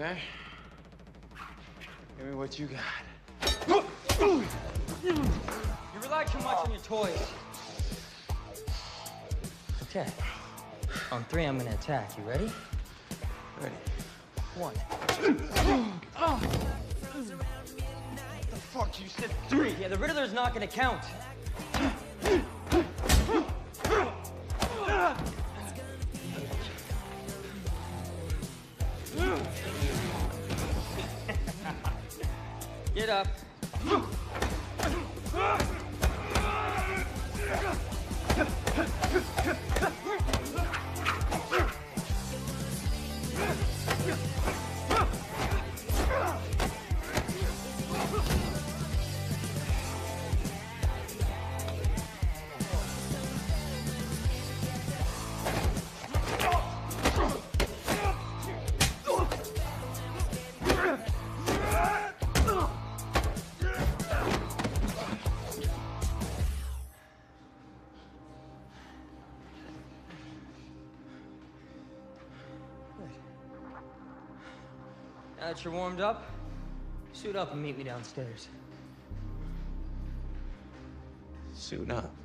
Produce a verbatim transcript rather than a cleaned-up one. Okay? Give me what you got. You rely too much on your toys. Okay. On three, I'm gonna attack. You ready? Ready. One. Oh. What the fuck? You said three. Yeah, the Riddler's not gonna count. Get up. Now that you're warmed up, suit up and meet me downstairs. Suit up?